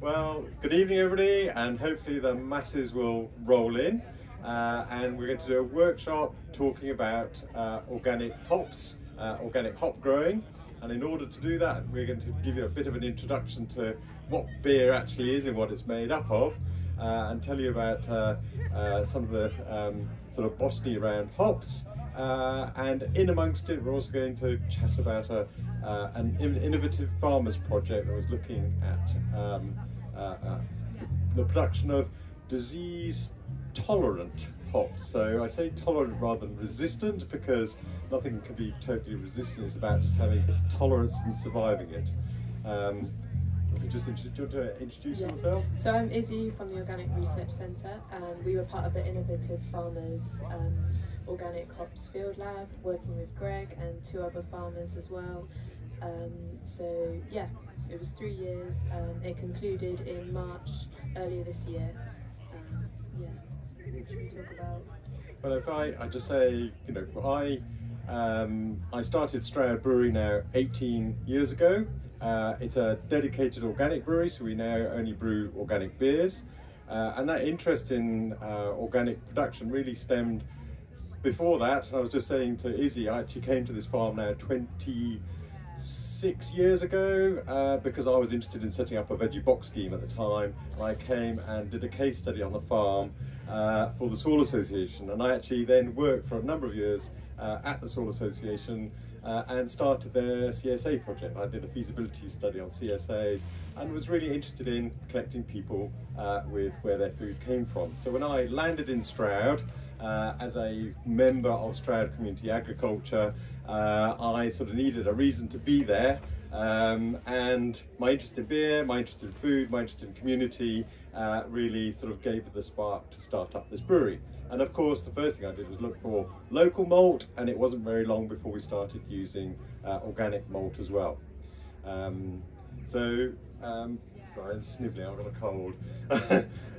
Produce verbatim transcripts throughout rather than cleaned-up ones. Well, good evening everybody, and hopefully the masses will roll in. Uh, and we're going to do a workshop talking about uh, organic hops, uh, organic hop growing. And in order to do that, we're going to give you a bit of an introduction to what beer actually is and what it's made up of, uh, and tell you about uh, uh, some of the um, sort of botany around hops. Uh, and in amongst it, we're also going to chat about a, uh, an innovative farmers project that was looking at um, uh, uh, the, the production of disease-tolerant hops. So I say tolerant rather than resistant, because nothing can be totally resistant. It's about just having tolerance and surviving it. Um, if you just introduce, you introduce yeah. yourself? So I'm Izzy from the Organic Research Centre, and we were part of the Innovative Farmers um, Organic Hops Field Lab, working with Greg and two other farmers as well. Um, so yeah, it was three years. Um, it concluded in March earlier this year. Um, yeah, so what should we talk about? Well, if I, I just say, you know, I. Um, I started Stroud Brewery now eighteen years ago. Uh, it's a dedicated organic brewery, so we now only brew organic beers. Uh, and that interest in uh, organic production really stemmed before that. And I was just saying to Izzy, I actually came to this farm now twenty-six years ago uh, because I was interested in setting up a veggie box scheme at the time. And I came and did a case study on the farm uh, for the Soil Association. And I actually then worked for a number of years Uh, at the Soil Association uh, and started their C S A project. I did a feasibility study on C S As and was really interested in connecting people uh, with where their food came from. So when I landed in Stroud uh, as a member of Stroud Community Agriculture, uh, I sort of needed a reason to be there, um, and my interest in beer, my interest in food, my interest in community uh, really sort of gave it the spark to start up this brewery. And of course the first thing I did was look for local malt, and it wasn't very long before we started using uh, organic malt as well. Um, so, um, sorry, I'm snivelling, I've got a cold.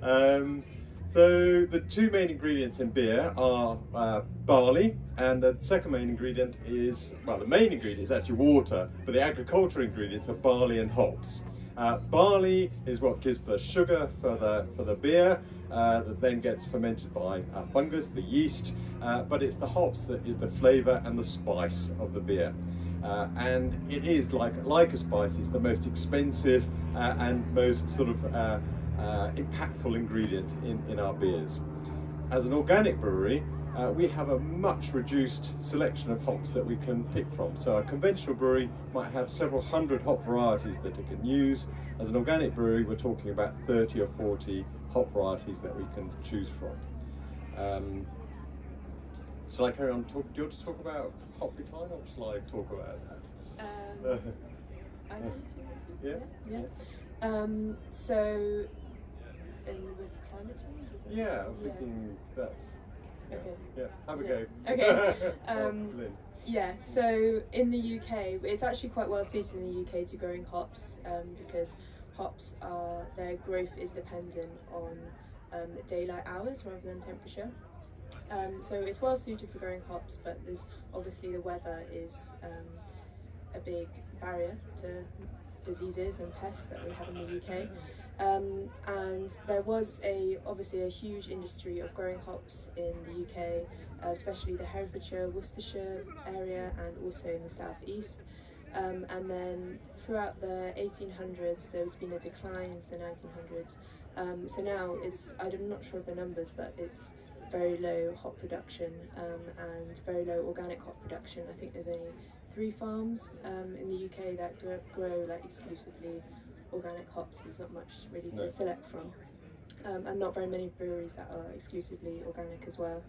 um, so the two main ingredients in beer are uh, barley, and the second main ingredient is, well, the main ingredient is actually water, but the agricultural ingredients are barley and hops. Uh, barley is what gives the sugar for the, for the beer uh, that then gets fermented by uh, fungus, the yeast, uh, but it's the hops that is the flavour and the spice of the beer. Uh, and it is, like, like a spice, it's the most expensive uh, and most sort of uh, uh, impactful ingredient in, in our beers. As an organic brewery, Uh, we have a much reduced selection of hops that we can pick from. So a conventional brewery might have several hundred hop varieties that it can use. As an organic brewery, we're talking about thirty or forty hop varieties that we can choose from. Um, shall I carry on? Talk, do you want to talk about hop decline, or shall I talk about that? Um, I don't know if you want to. Yeah? Yeah. yeah. Um, so, and with climate change? Is that yeah, I was yeah. thinking that. Okay. Yeah, have a go. Okay. Um, yeah, so in the U K, it's actually quite well suited in the U K to growing hops um, because hops are, their growth is dependent on um, daylight hours rather than temperature. Um, so it's well suited for growing hops, but there's obviously the weather is um, a big barrier to diseases and pests that we have in the U K. Um, and there was a obviously a huge industry of growing hops in the U K, uh, especially the Herefordshire, Worcestershire area, and also in the southeast. Um, and then throughout the eighteen hundreds, there's been a decline into the nineteen hundreds. Um, so now it's, I'm not sure of the numbers, but it's very low hop production um, and very low organic hop production. I think there's only three farms um, in the U K that grow, grow like exclusively organic hops. There's not much really to no. select from, um, and not very many breweries that are exclusively organic as well.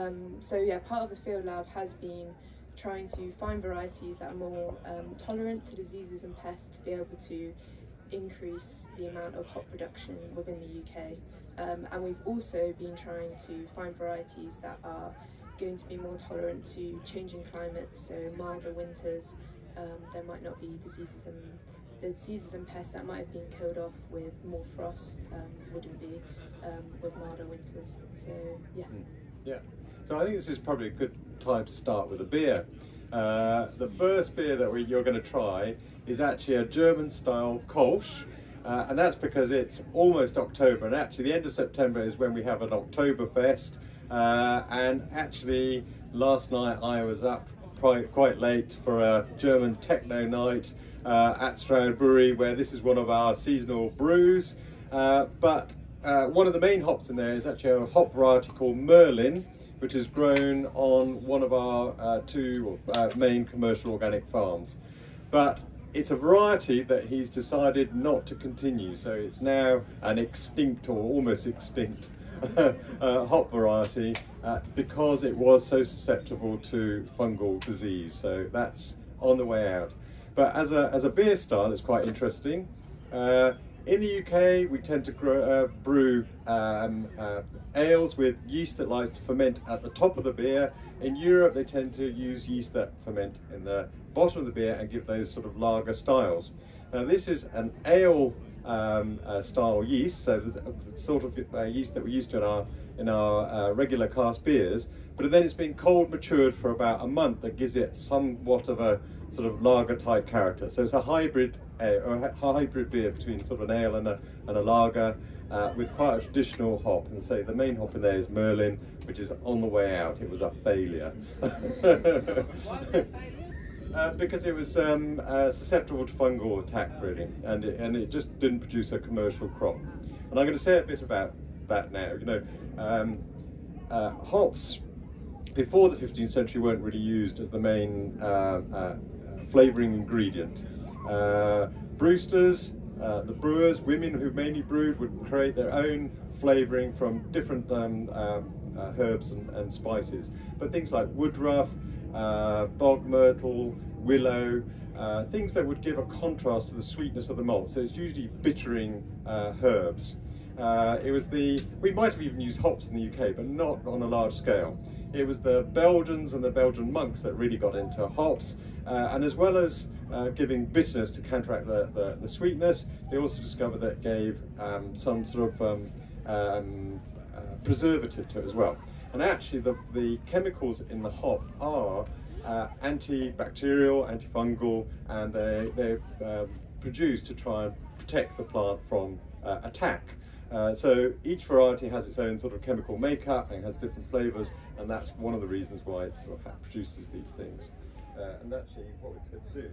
Um, so yeah, part of the field lab has been trying to find varieties that are more um, tolerant to diseases and pests to be able to increase the amount of hop production within the U K. Um, and we've also been trying to find varieties that are going to be more tolerant to changing climates, so milder winters. Um, there might not be diseases and The diseases and pests that might have been killed off with more frost um, wouldn't be um, with milder winters. So yeah. Yeah. So I think this is probably a good time to start with a beer. Uh, the first beer that we, you're going to try is actually a German-style Kölsch, Uh, and that's because it's almost October, and actually the end of September is when we have an Oktoberfest. Uh, and actually last night I was up quite late for a German techno night uh, at Stroud Brewery, where this is one of our seasonal brews. Uh, but uh, one of the main hops in there is actually a hop variety called Merlin, which is grown on one of our uh, two uh, main commercial organic farms. But it's a variety that he's decided not to continue, so it's now an extinct or almost extinct uh, hop variety uh, because it was so susceptible to fungal disease. So that's on the way out. But as a, as a beer style, it's quite interesting. Uh, In the U K, we tend to grow, uh, brew um, uh, ales with yeast that likes to ferment at the top of the beer. In Europe, they tend to use yeast that ferment in the bottom of the beer and give those sort of lager styles. Now, this is an ale um, uh, style yeast, so the sort of uh, yeast that we're used to in our, in our uh, regular cask beers, but then it's been cold matured for about a month. That gives it somewhat of a sort of lager type character. So it's a hybrid ale, or a hybrid beer between sort of an ale and a, and a lager uh, with quite a traditional hop. And so the main hop in there is Merlin, which is on the way out. It was a failure. Why was it a failure? Uh, because it was um, uh, susceptible to fungal attack, really, and it, and it just didn't produce a commercial crop. And I'm going to say a bit about that now. You know, um, uh, hops before the fifteenth century weren't really used as the main uh, uh, flavouring ingredient. Uh, brewsters, uh, the brewers, women who mainly brewed, would create their own flavouring from different um, um, uh, herbs and, and spices. But things like woodruff, uh, bog myrtle, willow, uh, things that would give a contrast to the sweetness of the malt. So it's usually bittering uh, herbs. Uh, it was the, we might have even used hops in the U K, but not on a large scale. It was the Belgians and the Belgian monks that really got into hops, uh, and as well as uh, giving bitterness to counteract the, the, the sweetness, they also discovered that it gave um, some sort of um, um, uh, preservative to it as well. And actually the, the chemicals in the hop are uh, antibacterial, antifungal, and they, they're uh, produced to try and protect the plant from uh, attack. Uh, so each variety has its own sort of chemical makeup and has different flavours, and that's one of the reasons why it sort of produces these things. Uh, and actually what we could do,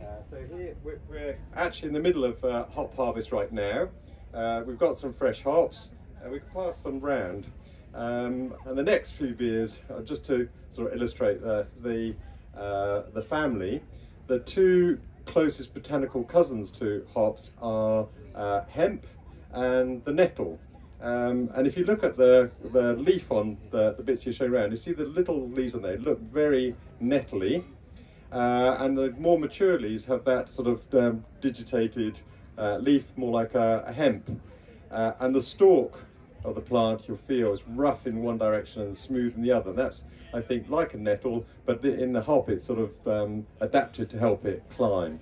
uh, so here we're, we're actually in the middle of uh, hop harvest right now. Uh, we've got some fresh hops and we can pass them round. Um, and the next few beers, uh, just to sort of illustrate the, the, uh, the family, the two closest botanical cousins to hops are uh, hemp and the nettle. Um, and if you look at the, the leaf on the, the bits you're showing around, you see the little leaves on there look very nettly, uh, and the more mature leaves have that sort of um, digitated uh, leaf, more like a, a hemp. Uh, and the stalk of the plant, you'll feel, is rough in one direction and smooth in the other. And that's, I think, like a nettle, but the, in the hop it's sort of um, adapted to help it climb.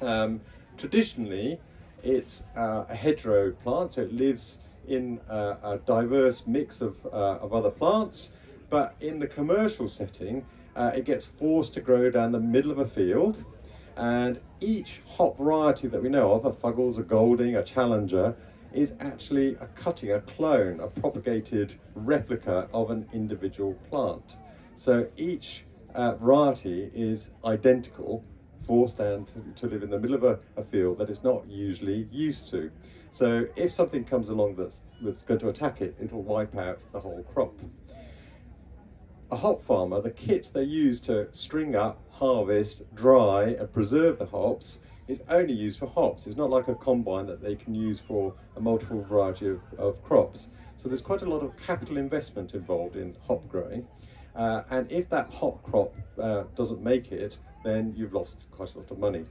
Um, traditionally, it's uh, a hedgerow plant, so it lives in uh, a diverse mix of, uh, of other plants, but in the commercial setting, uh, it gets forced to grow down the middle of a field, and each hop variety that we know of, a Fuggles, a Golding, a Challenger, is actually a cutting, a clone, a propagated replica of an individual plant. So each uh, variety is identical, forced down to, to live in the middle of a, a field that it's not usually used to. So if something comes along that's, that's going to attack it, it'll wipe out the whole crop. A hop farmer, the kit they use to string up, harvest, dry and preserve the hops is only used for hops. It's not like a combine that they can use for a multiple variety of, of crops. So there's quite a lot of capital investment involved in hop growing. Uh, and if that hop crop uh, doesn't make it, then you've lost quite a lot of money.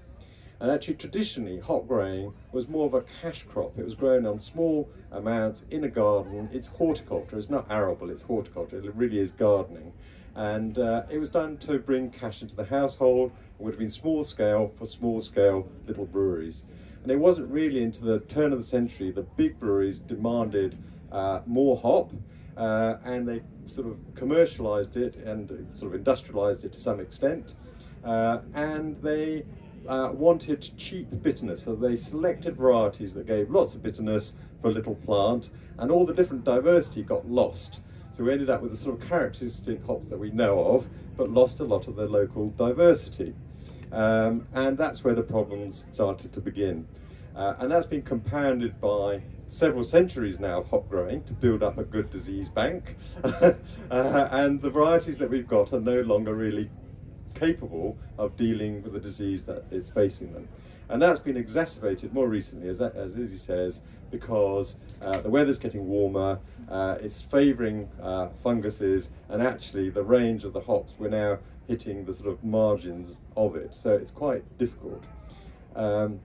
And actually traditionally hop growing was more of a cash crop. It was grown on small amounts in a garden. It's horticulture, it's not arable, it's horticulture, it really is gardening. And uh, it was done to bring cash into the household. It would have been small scale for small scale little breweries. And it wasn't really into the turn of the century the big breweries demanded uh, more hop. Uh, and they sort of commercialised it and sort of industrialised it to some extent, uh, and they uh, wanted cheap bitterness, so they selected varieties that gave lots of bitterness for a little plant, and all the different diversity got lost. So we ended up with the sort of characteristic hops that we know of, but lost a lot of their local diversity. Um, and that's where the problems started to begin. Uh, and that's been compounded by several centuries now of hop growing to build up a good disease bank. uh, and the varieties that we've got are no longer really capable of dealing with the disease that is facing them. And that's been exacerbated more recently, as, as Izzy says, because uh, the weather's getting warmer, uh, it's favouring uh, funguses, and actually the range of the hops, we're now hitting the sort of margins of it. So it's quite difficult. Um,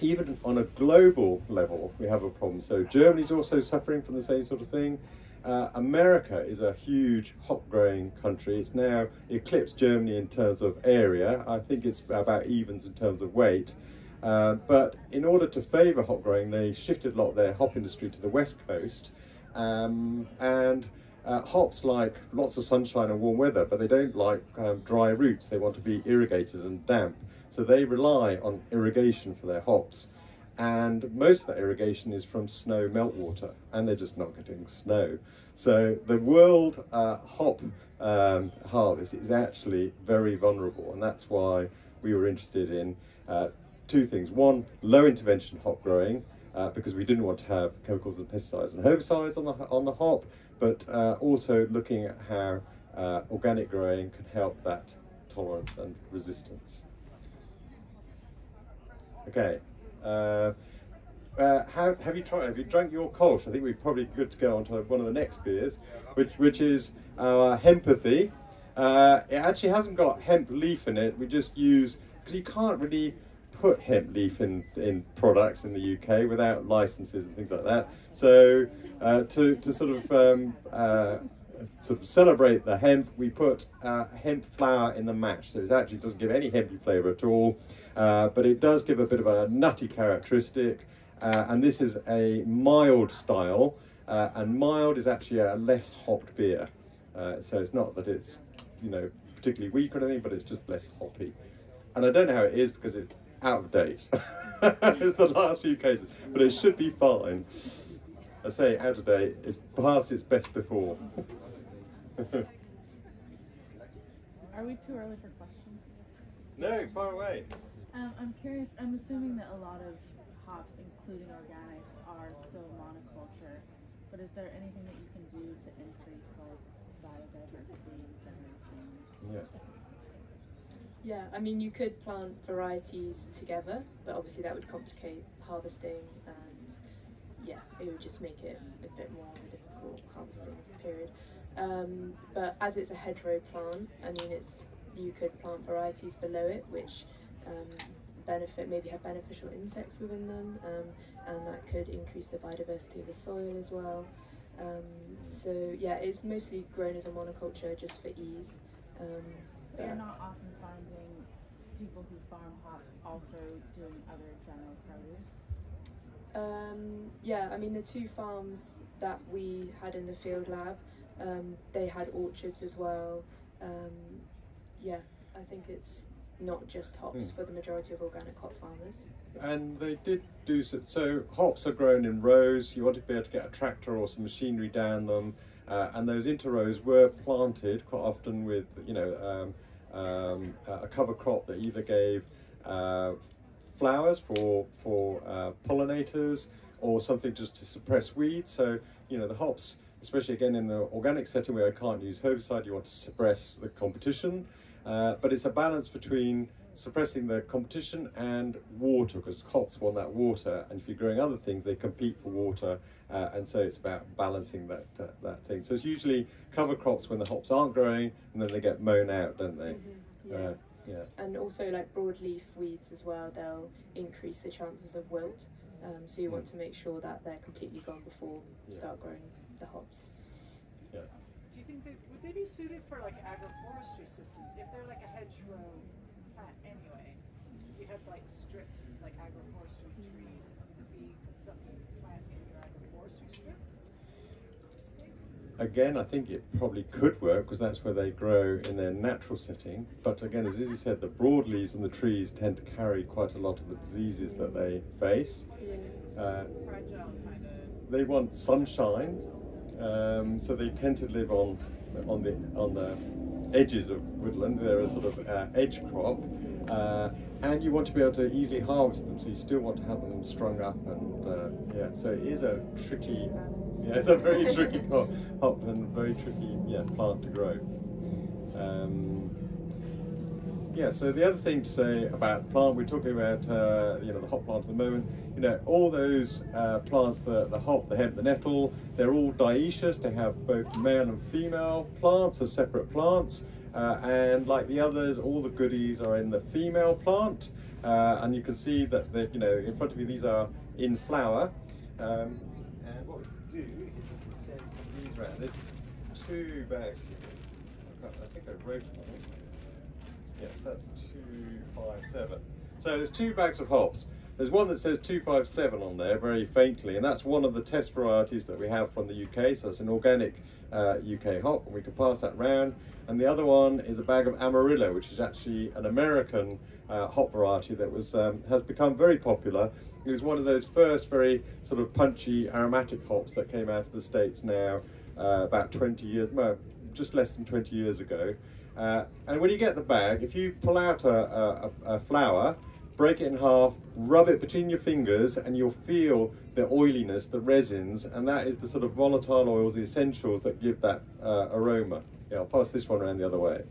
even on a global level, we have a problem. So Germany's also suffering from the same sort of thing. Uh, America is a huge hop growing country. It's now eclipsed Germany in terms of area. I think it's about evens in terms of weight. Uh, but in order to favour hop growing, they shifted a lot of their hop industry to the west coast. Um, and uh, hops like lots of sunshine and warm weather, but they don't like um, dry roots. They want to be irrigated and damp. So they rely on irrigation for their hops. And most of that irrigation is from snow meltwater, and they're just not getting snow. So the world uh, hop um, harvest is actually very vulnerable, and that's why we were interested in uh, two things. One, low intervention hop growing, uh, because we didn't want to have chemicals and pesticides and herbicides on the, on the hop, but uh, also looking at how uh, organic growing can help that tolerance and resistance. Okay. Uh, uh, have, have you tried? Have you drunk your Kölsch? I think we're probably good to go on to one of the next beers, which which is our Hempathy. Uh, it actually hasn't got hemp leaf in it. We just use, because you can't really put hemp leaf in in products in the U K without licenses and things like that. So uh, to to sort of um, uh, sort of celebrate the hemp, we put uh, hemp flour in the mash. So it actually doesn't give any hempy flavour at all. Uh, but it does give a bit of a nutty characteristic, uh, and this is a mild style, uh, and mild is actually a less hopped beer, uh, so it's not that it's, you know, particularly weak or anything, but it's just less hoppy. And I don't know how it is because it's out of date. It's the last few cases, but it should be fine. I say out of date, it's past its best before. Are we too early for questions? No, far away. Um, I'm curious, I'm assuming that a lot of hops, including organic, are still monoculture, but is there anything that you can do to increase like biodiversity generation? Yeah. Yeah, I mean, you could plant varieties together, but obviously that would complicate harvesting, and yeah, it would just make it a bit more of a difficult harvesting period. Um, but as it's a hedgerow plant, I mean, it's you could plant varieties below it, which Um, benefit, maybe have beneficial insects within them, um, and that could increase the biodiversity of the soil as well. Um, so yeah, it's mostly grown as a monoculture just for ease. Um, but you're not often finding people who farm hops also doing other general produce? Um, yeah, I mean the two farms that we had in the field lab, um, they had orchards as well. Um, yeah, I think it's not just hops mm. for the majority of organic hop farmers. And they did do so, so hops are grown in rows. You want to be able to get a tractor or some machinery down them, uh, and those interrows were planted quite often with, you know, um, um, a cover crop that either gave uh, flowers for, for uh, pollinators or something just to suppress weeds. So, you know, the hops, especially again in the organic setting where I can't use herbicide, you want to suppress the competition. Uh, but it's a balance between suppressing the competition and water, because hops want that water, and if you're growing other things, they compete for water, uh, and so it's about balancing that uh, that thing. So it's usually cover crops when the hops aren't growing, and then they get mown out, don't they? Mm-hmm. Yeah. Uh, yeah. And also like broadleaf weeds as well, they'll increase the chances of wilt, um, so you want to make sure that they're completely gone before you yeah. start growing the hops. Yeah. Do you think that would they be suited for like agroforestry systems? If they're like a hedgerow plant anyway, you have like strips, like agroforestry trees, would it be something you plant in your agroforestry strips? again, I think it probably could work because that's where they grow in their natural setting. But again, as Izzy said, the broadleaves and the trees tend to carry quite a lot of the diseases that they face. Yes. Uh, Fragile, kind of. They want sunshine, um, so they tend to live on on the on the edges of woodland. They're a sort of uh, edge crop, uh, and you want to be able to easily harvest them. So you still want to have them strung up, and uh, yeah. So it is a tricky. Yeah, it's a very tricky hop, hop and very tricky yeah, plant to grow. Um, yeah, so the other thing to say about plant, we're talking about uh, you know the hop plant at the moment. You know all those uh, plants, the the hop, the hemp, the nettle, they're all dioecious. They have both male and female plants as separate plants, uh, and like the others, all the goodies are in the female plant. Uh, and you can see that the you know in front of you these are in flower. Um, Right, there's two bags here. I think I wrote one. Yes, that's two five seven. So there's two bags of hops. There's one that says two five seven on there very faintly, and that's one of the test varieties that we have from the U K. So it's an organic uh, U K hop, and we can pass that round. And the other one is a bag of Amarillo, which is actually an American uh, hop variety that was um, has become very popular. It was one of those first very sort of punchy aromatic hops that came out of the States now uh, about twenty years, well, just less than twenty years ago. Uh, and when you get the bag, if you pull out a, a, a flower, break it in half, rub it between your fingers, and you'll feel the oiliness, the resins, and that is the sort of volatile oils, the essentials that give that uh, aroma. Yeah, I'll pass this one around the other way.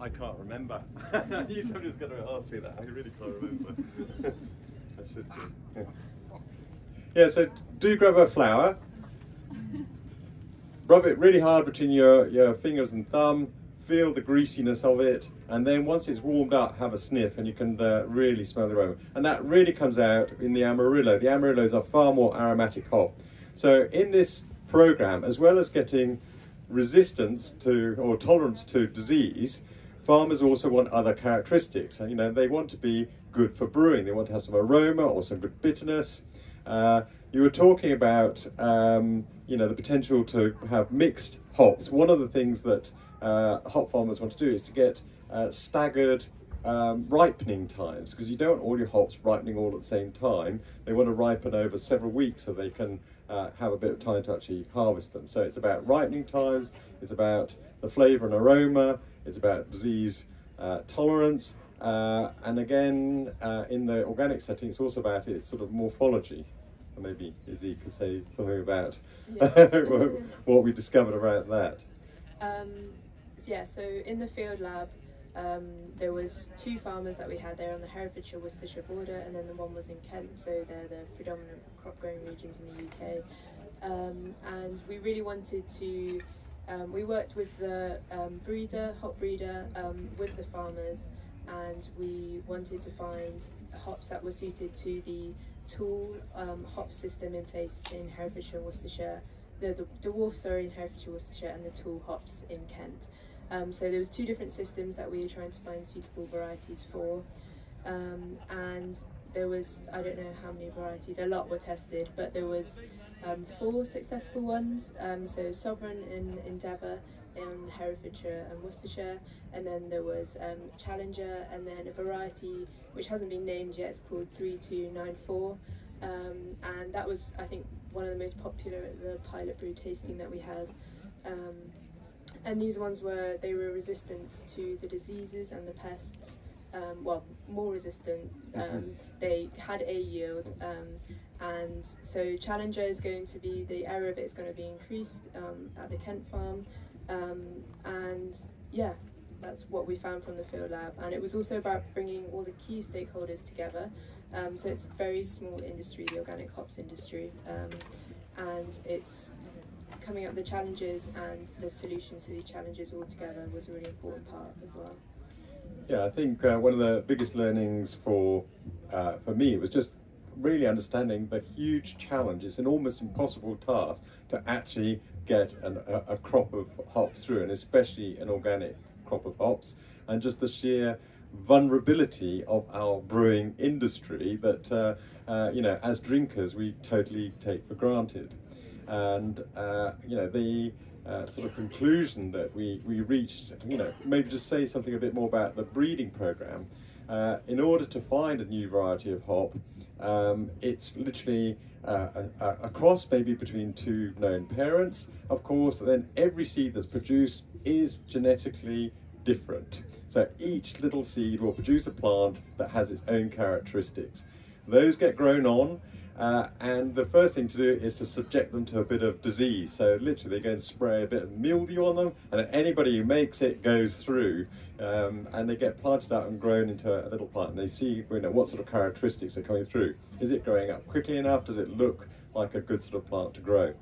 I can't remember. I knew somebody was going to ask me that. I really can't remember. I should do. Yeah. Yeah, so do grab a flower. Rub it really hard between your, your fingers and thumb. Feel the greasiness of it. And then once it's warmed up, have a sniff and you can uh, really smell the aroma. And that really comes out in the Amarillo. The Amarillo is a far more aromatic hop. So in this program, as well as getting resistance to or tolerance to disease, farmers also want other characteristics, and you know they want to be good for brewing. They want to have some aroma or some good bitterness. Uh, you were talking about um, you know the potential to have mixed hops. One of the things that uh, hop farmers want to do is to get uh, staggered um, ripening times, because you don't want all your hops ripening all at the same time. They want to ripen over several weeks so they can uh, have a bit of time to actually harvest them. So it's about ripening times. It's about the flavour and aroma. It's about disease uh, tolerance, uh, and again, uh, in the organic setting, it's also about its sort of morphology. And maybe Izzy could say something about yeah. what we discovered about that. Um, yeah, so in the field lab, um, there was two farmers that we had there on the Herefordshire Worcestershire border, and then the one was in Kent, so they're the predominant crop growing regions in the U K. Um, and we really wanted to Um, we worked with the um, breeder, hop breeder, um, with the farmers, and we wanted to find hops that were suited to the tall um, hop system in place in Herefordshire, Worcestershire, the, the dwarf, sorry, in Herefordshire, Worcestershire, and the tall hops in Kent. Um, so there was two different systems that we were trying to find suitable varieties for, um, and there was, I don't know how many varieties, a lot were tested, but there was Um, four successful ones, um, so Sovereign in Endeavour, in Herefordshire and Worcestershire, and then there was um, Challenger, and then a variety which hasn't been named yet. It's called three two nine four, um, and that was, I think, one of the most popular at the pilot brew tasting that we had. Um, and these ones were, they were resistant to the diseases and the pests, um, well, more resistant. Um, they had a yield. Um, And so Challenger is going to be, the area of it is going to be increased um, at the Kent farm. Um, and yeah, that's what we found from the field lab. And it was also about bringing all the key stakeholders together. Um, so it's a very small industry, the organic hops industry. Um, and it's coming up with the challenges and the solutions to these challenges all together was a really important part as well. Yeah, I think uh, one of the biggest learnings for, uh, for me was just really understanding the huge challenge. It's an almost impossible task to actually get an, a, a crop of hops through, and especially an organic crop of hops, and just the sheer vulnerability of our brewing industry that, uh, uh, you know, as drinkers, we totally take for granted. And, uh, you know, the uh, sort of conclusion that we, we reached, you know, maybe just say something a bit more about the breeding program. Uh, in order to find a new variety of hop, um, it's literally uh, a, a cross maybe between two known parents. Of course, then every seed that's produced is genetically different. So each little seed will produce a plant that has its own characteristics. Those get grown on, uh, and the first thing to do is to subject them to a bit of disease. So literally they go and spray a bit of mildew on them, and anybody who makes it goes through, um, and they get planted out and grown into a little plant, and they see, you know, what sort of characteristics are coming through. Is it growing up quickly enough? Does it look like a good sort of plant to grow?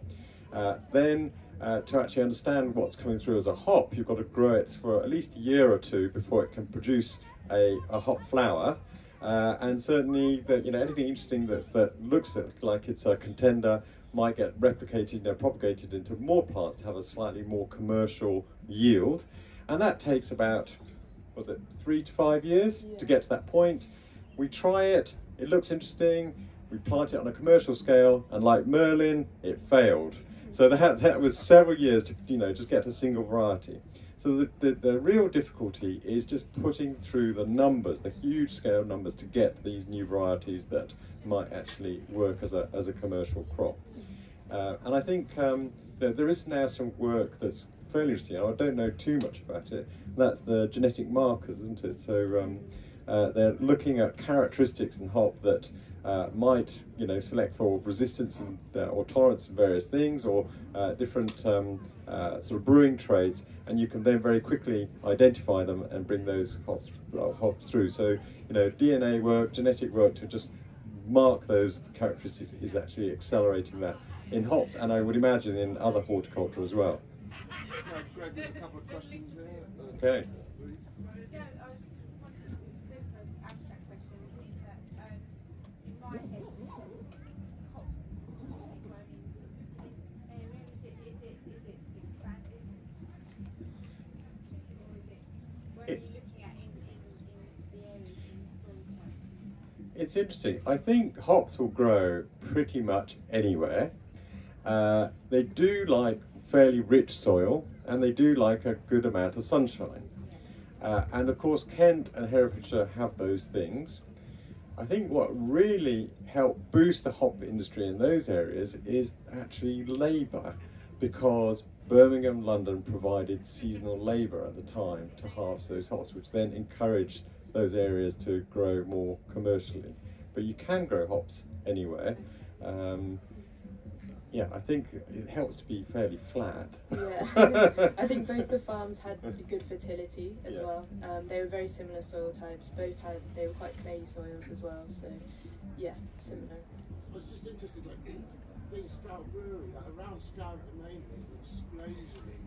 Uh, then uh, to actually understand what's coming through as a hop, you've got to grow it for at least a year or two before it can produce a, a hop flower. Uh, and certainly, that, you know, anything interesting that, that looks like it's a contender might get replicated, you know, propagated into more plants to have a slightly more commercial yield. And that takes about, was it three to five years yeah. to get to that point. We try it, it looks interesting, we plant it on a commercial scale, and like Merlin, it failed. So that, that was several years to, you know, just get a single variety. So the, the, the real difficulty is just putting through the numbers, the huge scale numbers, to get these new varieties that might actually work as a, as a commercial crop. Uh, and I think um, you know, there is now some work that's fairly interesting. I don't know too much about it. That's the genetic markers, isn't it? So um, uh, they're looking at characteristics in hop that uh, might, you know, select for resistance and, uh, or tolerance to various things, or uh, different um, Uh, sort of brewing traits, and you can then very quickly identify them and bring those hops, uh, hops through. So, you know, D N A work, genetic work to just mark those characteristics is actually accelerating that in hops, and I would imagine in other horticulture as well. Now, Greg, there's a couple of questions there. Okay. Yeah, I was just wanting to go for an abstract question. Is that um, in my head, it's interesting. I think hops will grow pretty much anywhere. Uh, they do like fairly rich soil, and they do like a good amount of sunshine. Uh, and of course, Kent and Herefordshire have those things. I think what really helped boost the hop industry in those areas is actually labour, because Birmingham, London provided seasonal labour at the time to harvest those hops, which then encouraged those areas to grow more commercially. But you can grow hops anywhere. Um, yeah, I think it helps to be fairly flat. Yeah, I think both the farms had really good fertility as yeah. well. Um, they were very similar soil types. Both had, they were quite clay soils as well, so yeah, similar. I was just interested, like, being Stroud Brewery, like around Stroud at the moment, there's an explosion in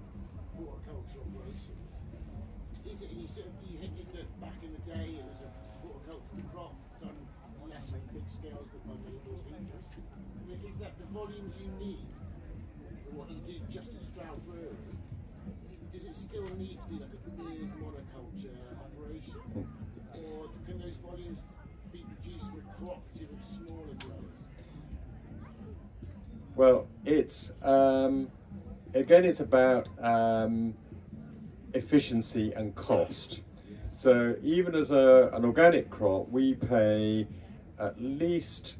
horticulture operations. Is it, are you sort of, are you thinking that back in the day as a horticultural crop done less on big scales than by many more people? Is that the volumes you need for what you do just at Stroud Brewery? Does it still need to be like a weird monoculture operation? Or can those volumes be produced with cooperative of smaller growers? Well, it's, um, again, it's about um, efficiency and cost. So even as a, an organic crop, we pay at least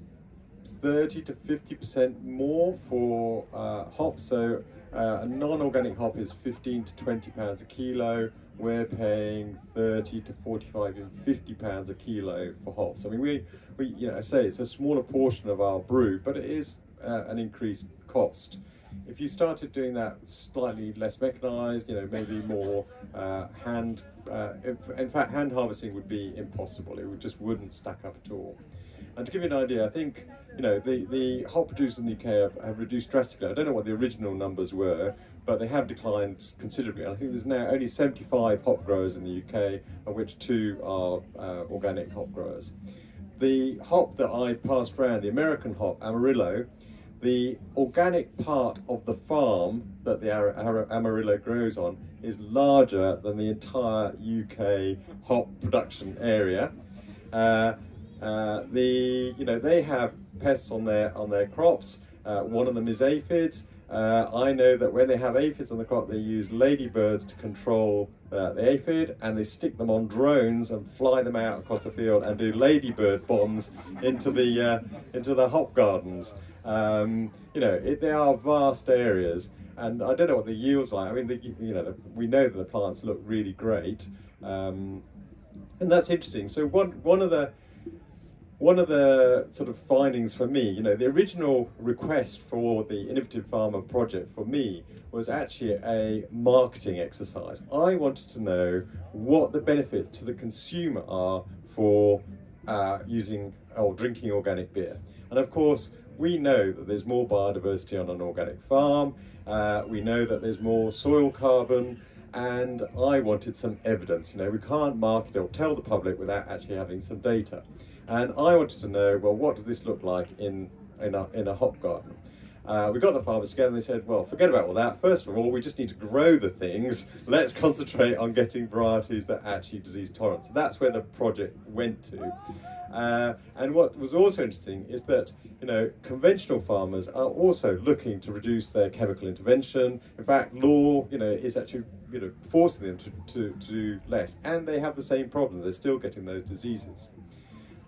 thirty to fifty percent more for uh, hops. So uh, a non-organic hop is fifteen to twenty pounds a kilo. We're paying thirty to forty-five and fifty pounds a kilo for hops. I mean, we, we you know, I say it's a smaller portion of our brew, but it is uh, an increased cost. If you started doing that slightly less mechanized, you know, maybe more uh, hand, uh, in fact, hand harvesting would be impossible. It would just wouldn't stack up at all. And to give you an idea, I think, you know, the, the hop producers in the U K have, have reduced drastically. I don't know what the original numbers were, but they have declined considerably. And I think there's now only seventy-five hop growers in the U K, of which two are uh, organic hop growers. The hop that I passed around, the American hop, Amarillo, The organic part of the farm that the Amarillo grows on is larger than the entire U K hop production area. Uh, uh, the you know they have pests on their on their crops. Uh, one of them is aphids. Uh, I know that when they have aphids on the crop, they use ladybirds to control uh, the aphid, and they stick them on drones and fly them out across the field and do ladybird bombs into the uh, into the hop gardens. Um, you know, it, they are vast areas, and I don't know what the yields are. I mean, the, you know, the, we know that the plants look really great, um, and that's interesting. So one one of the One of the sort of findings for me, you know, the original request for the Innovative Farmer project for me was actually a marketing exercise. I wanted to know what the benefits to the consumer are for uh, using or drinking organic beer. And of course, we know that there's more biodiversity on an organic farm. Uh, we know that there's more soil carbon. And I wanted some evidence. You know, we can't market or tell the public without actually having some data. And I wanted to know, well, what does this look like in, in, a, in a hop garden? Uh, we got the farmers together and they said, well, forget about all that. First of all, we just need to grow the things. Let's concentrate on getting varieties that are actually disease tolerant. So that's where the project went to. Uh, and what was also interesting is that, you know, conventional farmers are also looking to reduce their chemical intervention. In fact, law, you know, is actually, you know, forcing them to, to, to do less. And they have the same problem. They're still getting those diseases.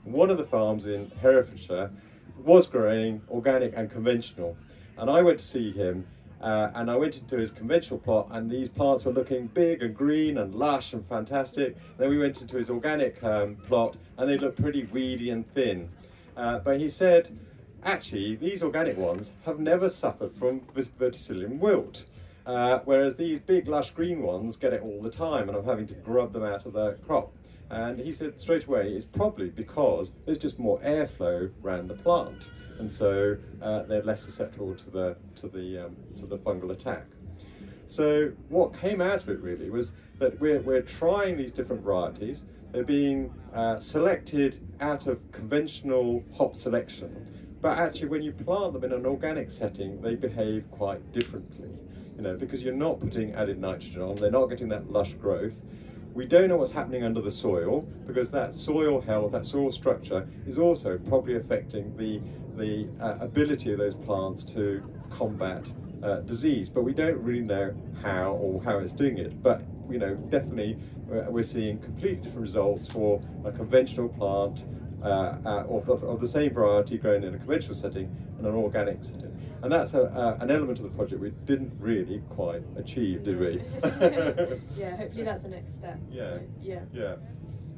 One of the farms in Herefordshire was growing organic and conventional, and I went to see him uh, and I went into his conventional plot, and these plants were looking big and green and lush and fantastic. Then we went into his organic um, plot and they looked pretty weedy and thin, uh, but he said actually these organic ones have never suffered from verticillium wilt, uh, whereas these big lush green ones get it all the time and I'm having to grub them out of their crop. And he said straight away, it's probably because there's just more airflow around the plant, and so uh, they're less susceptible to the to the um, to the fungal attack. So what came out of it really was that we're we're trying these different varieties. They're being uh, selected out of conventional hop selection, but actually when you plant them in an organic setting, they behave quite differently. You know, because you're not putting added nitrogen on, they're not getting that lush growth. We don't know what's happening under the soil, because that soil health, that soil structure, is also probably affecting the, the uh, ability of those plants to combat uh, disease. But we don't really know how or how it's doing it. But, you know, definitely we're seeing completely different results for a conventional plant uh, uh, of, the, of the same variety grown in a conventional setting and an organic setting. And that's a, uh, an element of the project we didn't really quite achieve, did we? Yeah, hopefully that's the next step. Yeah, yeah, yeah.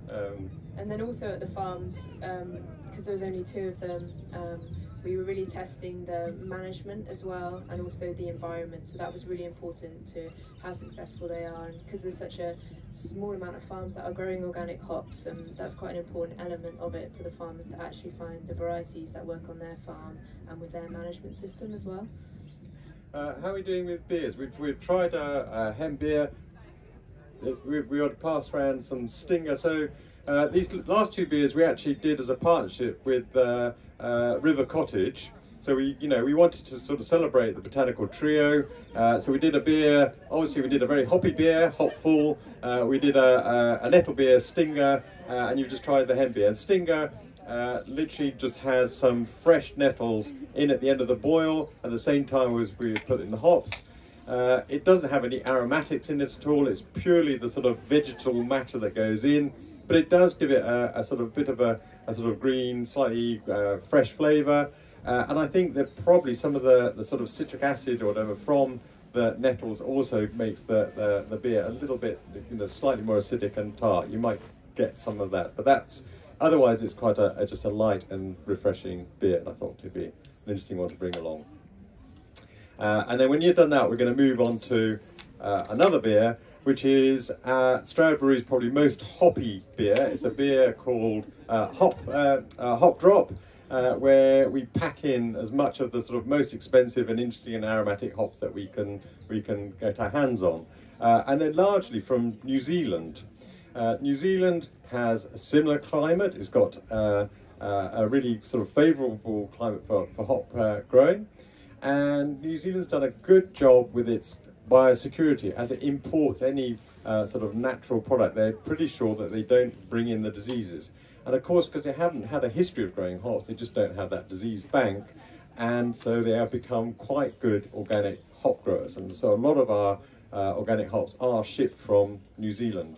Um, and then also at the farms, because um, there was only two of them, um, we were really testing the management as well, and also the environment. So that was really important to how successful they are, and because there's such a small amount of farms that are growing organic hops, and that's quite an important element of it for the farmers to actually find the varieties that work on their farm and with their management system as well. Uh, how are we doing with beers? We've, we've tried our, our hem beer. We've, we ought to pass around some Stinger. So uh, these last two beers we actually did as a partnership with uh, Uh, River Cottage. So we, you know, we wanted to sort of celebrate the botanical trio. Uh, so we did a beer. Obviously, we did a very hoppy beer, Hopful. Uh, we did a, a, a nettle beer, Stinger, uh, and you've just tried the hen beer. And Stinger uh, literally just has some fresh nettles in at the end of the boil. At the same time as we put in the hops. Uh, it doesn't have any aromatics in it at all. It's purely the sort of vegetal matter that goes in. But it does give it a, a sort of bit of a, a sort of green, slightly uh, fresh flavour. Uh, and I think that probably some of the, the sort of citric acid or whatever from the nettles also makes the, the, the beer a little bit, you know, slightly more acidic and tart. You might get some of that. But that's, otherwise it's quite a, a just a light and refreshing beer. And I thought it would be an interesting one to bring along. Uh, and then when you've done that, we're going to move on to uh, another beer, which is uh, Stroud Brewery's probably most hoppy beer. It's a beer called uh, Hop uh, uh, Hop Drop, uh, where we pack in as much of the sort of most expensive and interesting and aromatic hops that we can we can get our hands on, uh, and they're largely from New Zealand. Uh, New Zealand has a similar climate. It's got uh, uh, a really sort of favourable climate for for hop uh, growing. and New Zealand's done a good job with its biosecurity. As it imports any uh, sort of natural product, they're pretty sure that they don't bring in the diseases. And of course, because they haven't had a history of growing hops, they just don't have that disease bank, and so they have become quite good organic hop growers. And so a lot of our uh, organic hops are shipped from New Zealand.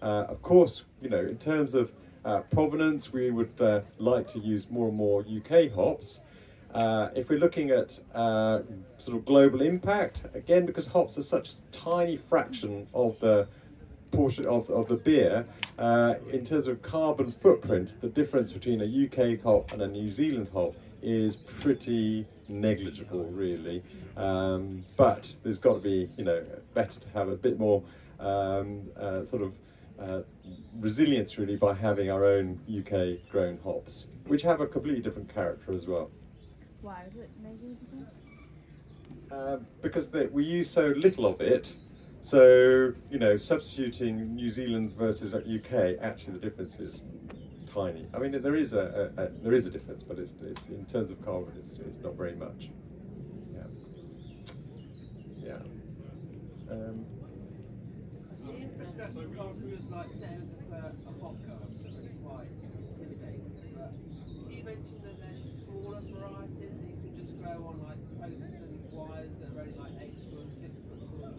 Uh, of course, you know, in terms of uh, provenance, we would uh, like to use more and more U K hops. Uh, if we're looking at uh, sort of global impact, again, because hops are such a tiny fraction of the portion of, of the beer, uh, in terms of carbon footprint, the difference between a U K hop and a New Zealand hop is pretty negligible, really. Um, but there's got to be, you know, better to have a bit more um, uh, sort of uh, resilience, really, by having our own U K grown hops, which have a completely different character as well. Why is it negligible? Uh, because the, we use so little of it. So, you know, substituting New Zealand versus U K, actually the difference is tiny. I mean, there is a, a, a there is a difference, but it's, it's in terms of carbon, it's, it's not very much. Yeah. Yeah. Um, Espresso, we don't really like saying a hop curve, which is quite intimidating. But you mentioned that there's smaller varieties that you can just grow on, like posts and wires that are only like eight foot, six foot tall.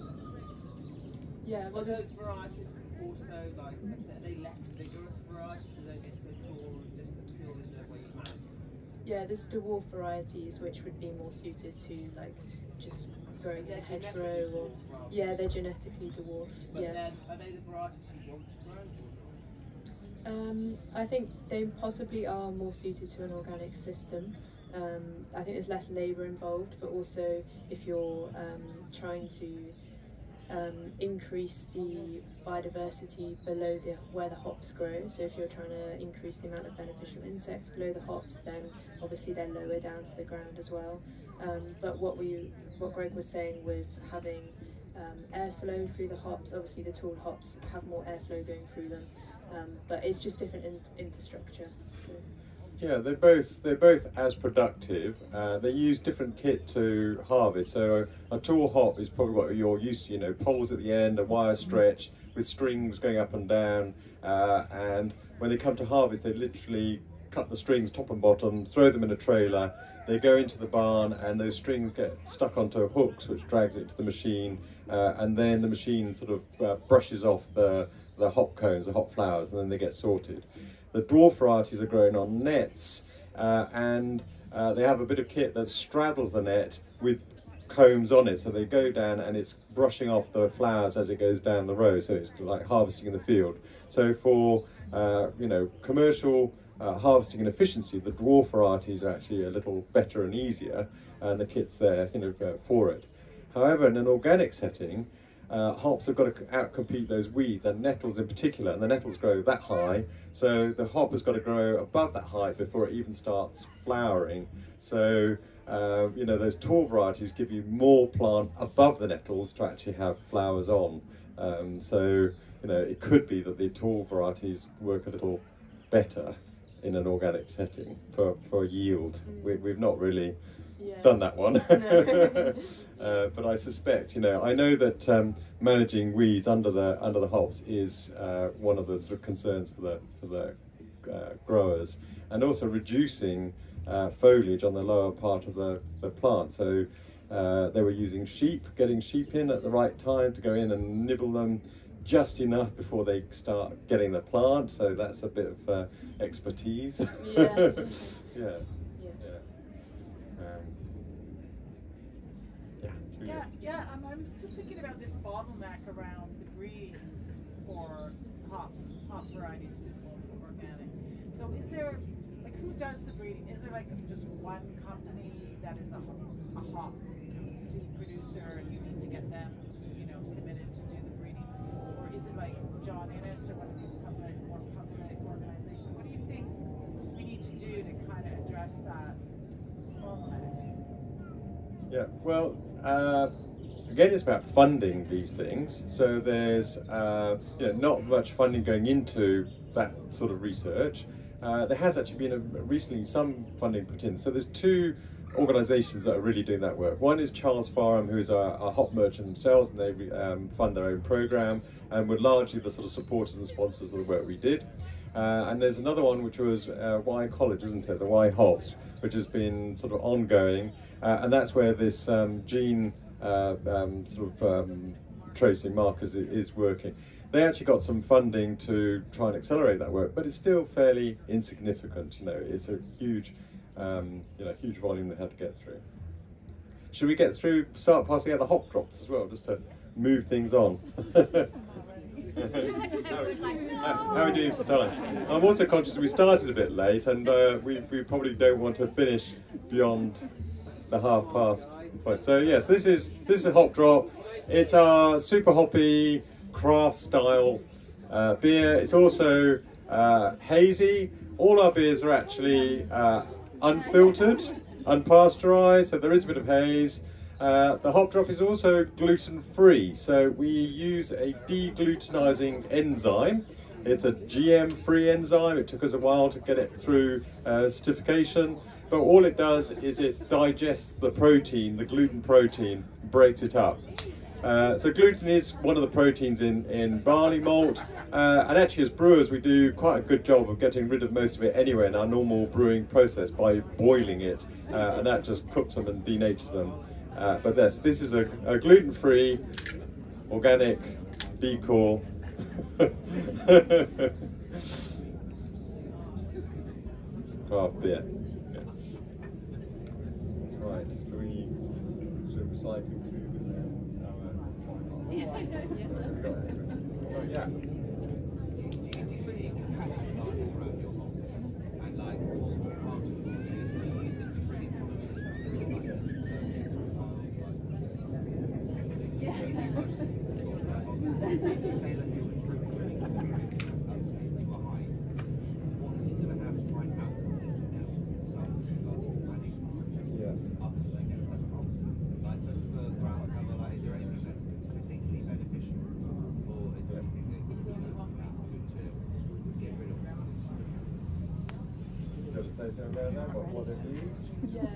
Yeah, well, those varieties also, like, are they less vigorous varieties, so they get so tall and just feel there's no way you manage? Yeah, there's dwarf varieties which would be more suited to, like, just growing a hedge row or... Dwarf. Yeah, they're genetically dwarf. But yeah. Then, are they the varieties you want to grow? Um, I think they possibly are more suited to an organic system. Um, I think there's less labour involved, but also if you're um, trying to Um, increase the biodiversity below the where the hops grow. So if you're trying to increase the amount of beneficial insects below the hops, then obviously they're lower down to the ground as well. Um, but what we, what Greg was saying with having um, airflow through the hops, obviously the tall hops have more airflow going through them, um, but it's just different in infrastructure. So. Yeah, they're both they're both as productive. Uh, they use different kit to harvest. So a, a tall hop is probably what you're used to. You know, poles at the end, a wire stretch with strings going up and down. Uh, and when they come to harvest, they literally cut the strings top and bottom, throw them in a trailer. They go into the barn, and those strings get stuck onto hooks, which drags it to the machine. Uh, and then the machine sort of uh, brushes off the the hop cones, the hop flowers, and then they get sorted. The dwarf varieties are grown on nets, uh, and uh, they have a bit of kit that straddles the net with combs on it. So they go down and it's brushing off the flowers as it goes down the row. So it's like harvesting in the field. So for, uh, you know, commercial uh, harvesting and efficiency, the dwarf varieties are actually a little better and easier, and the kit's there, you know, for it. However, in an organic setting, Uh, hops have got to outcompete those weeds and nettles in particular, and the nettles grow that high, so the hop has got to grow above that height before it even starts flowering. So uh, you know, those tall varieties give you more plant above the nettles to actually have flowers on. Um, so you know, it could be that the tall varieties work a little better in an organic setting for, for yield. We, we've not really Yeah. done that one. uh, but I suspect, you know, I know that um, managing weeds under the under the hops is uh, one of the sort of concerns for the for the uh, growers, and also reducing uh, foliage on the lower part of the, the plant. So uh, they were using sheep, getting sheep in at the right time to go in and nibble them just enough before they start getting the plant. So that's a bit of uh, expertise. Yeah. yeah. Yeah, yeah. Um, I was just thinking about this bottleneck around the breed for hops, hop varieties suitable for organic. So, is there like who does the breeding? Is there like just one company that is a, a hop seed producer, and you need to get them, you know, committed to do the breeding, or is it like John Innes or one of these public or public organizations? What do you think we need to do to kind of address that bottleneck? Yeah, well, uh, again, it's about funding these things. So there's uh, you know, not much funding going into that sort of research. Uh, there has actually been a, recently some funding put in. So there's two organisations that are really doing that work. One is Charles Farham, who's a, a hop merchant themselves, and they um, fund their own programme and were largely the sort of supporters and sponsors of the work we did. Uh, and there's another one which was uh, Y College, isn't it? The Y Hops, which has been sort of ongoing, uh, and that's where this um, gene uh, um, sort of um, tracing markers is working. They actually got some funding to try and accelerate that work, but it's still fairly insignificant. You know, it's a huge, um, you know, huge volume they had to get through. Should we get through? Start passing out the hop drops as well, just to move things on. How are we doing for time? I'm also conscious we started a bit late, and uh, we, we probably don't want to finish beyond the half past point. So yes, this is this is a hop drop. It's our super hoppy craft style uh, beer. It's also uh, hazy. All our beers are actually uh, unfiltered, unpasteurised, so there is a bit of haze. Uh, the hop drop is also gluten-free, so we use a deglutenizing enzyme. It's a G M-free enzyme. It took us a while to get it through uh, certification, but all it does is it digests the protein, the gluten protein, breaks it up. Uh, so gluten is one of the proteins in, in barley malt, uh, and actually as brewers we do quite a good job of getting rid of most of it anyway in our normal brewing process by boiling it, uh, and that just cooks them and denatures them. Uh, but this, this is a, a gluten-free, organic, decal. Craft beer. Yeah. Right, do we should we cycle through with that? Oh, yeah. Yeah,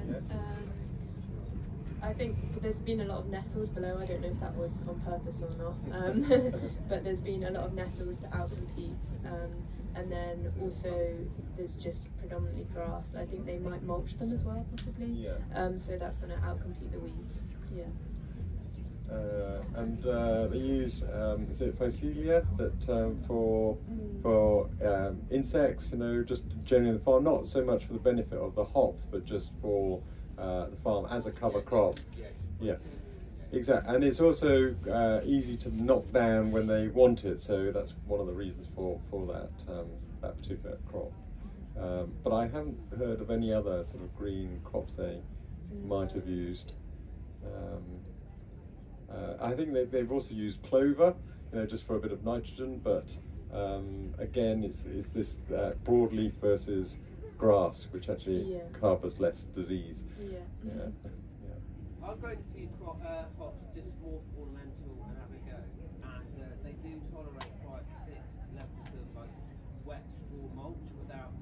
um, I think there's been a lot of nettles below. I don't know if that was on purpose or not, um, but there's been a lot of nettles that outcompete, um, and then also there's just predominantly grass. I think they might mulch them as well, possibly. Yeah. Um, so that's going to outcompete the weeds. Yeah. Uh, and uh, they use um, is it Phycelia that um, for mm. for um, insects, you know, just generally the farm, not so much for the benefit of the hops, but just for uh, the farm as a cover crop. Yeah, exactly. And it's also uh, easy to knock down when they want it, so that's one of the reasons for for that um, that particular crop. Um, but I haven't heard of any other sort of green crops they mm. might have used. Um, Uh, I think they, they've also used clover, you know, just for a bit of nitrogen, but um, again, it's, it's this uh, broadleaf versus grass, which actually yeah. harbours less disease. Yeah. Yeah. Mm-hmm. Yeah. I've grown a few crop, uh, hops just more for ornamental and have a go, and uh, they do tolerate quite thick levels of like wet straw mulch without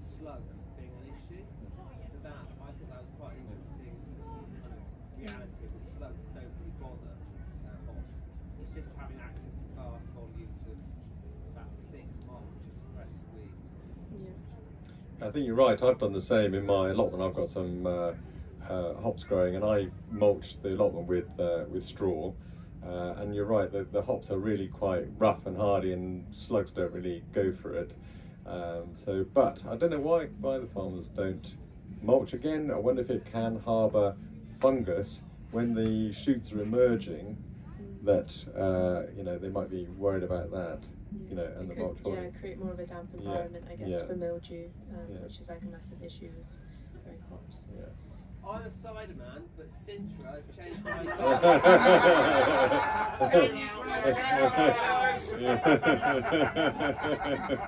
slugs being an issue. So that I thought that was quite an interesting kind of reality that slugs don't. Bother, uh, it's just having access to vast volumes of that thick mulch to suppress weeds. Yeah. I think you're right. I've done the same in my allotment. I've got some uh, uh, hops growing, and I mulched the allotment with uh, with straw. Uh, and you're right. The, the hops are really quite rough and hardy, and slugs don't really go for it. Um, so, but I don't know why why the farmers don't mulch again. I wonder if it can harbour fungus. When the shoots are emerging, that uh, you know they might be worried about that, you know, and it the could, yeah, create more of a damp environment, yeah. I guess, yeah. for mildew, um, yeah. which is like a massive issue with growing hops. Yeah. I'm a cider man, but Sintra changed my life.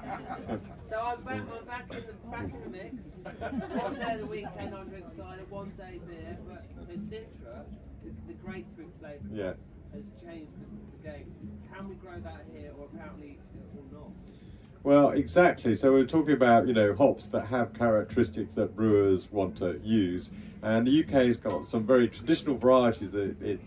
So I'm back, I'm back, in the, back in the mix. One day of the weekend I drink cider, one day beer. But, so Sintra, the grapefruit flavour, yeah. has changed the game. Can we grow that here, or apparently, or not? Well, exactly. So we're talking about, you know, hops that have characteristics that brewers want to use. And the U K's got some very traditional varieties that it